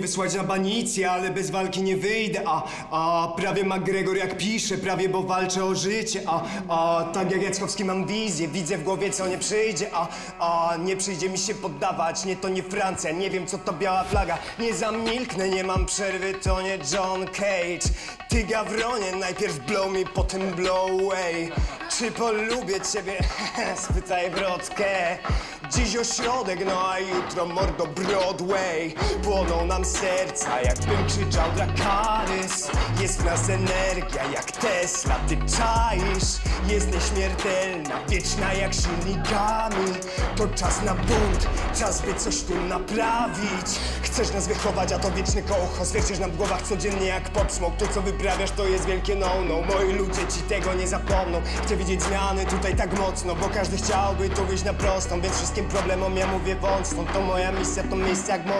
Wysłać na banicję, ale bez walki nie wyjdę, a prawie McGregor jak pisze, prawie bo walczę o życie, a tak jak Jackowski mam wizję, widzę w głowie co nie przyjdzie, a nie przyjdzie mi się poddawać, nie to nie Francja, nie wiem co to biała flaga, nie zamilknę, nie mam przerwy, to nie John Cage, ty gawronie, najpierw blow mi, potem blow away, czy polubię ciebie, spytaj Brodkę. Dziś ośrodek, no a jutro mordo Broadway. Płoną nam serca, jakbym krzyczał Drakarys. Jest w nas energia jak Tesla, ty czaisz. Jest nieśmiertelna, wieczna jak silnikami. To czas na bunt, czas by coś tu naprawić. Chcesz nas wychować, a to wieczny kołcho. Zwiercisz nam w głowach codziennie jak popsmok. To co wyprawiasz to jest wielkie no-no. Moi ludzie ci tego nie zapomną. Chcę widzieć zmiany tutaj tak mocno, bo każdy chciałby tu wyjść na prostą, więc wszystkim problemom ja mówię wąt. Stąd to moja misja, to miejsce jak mor.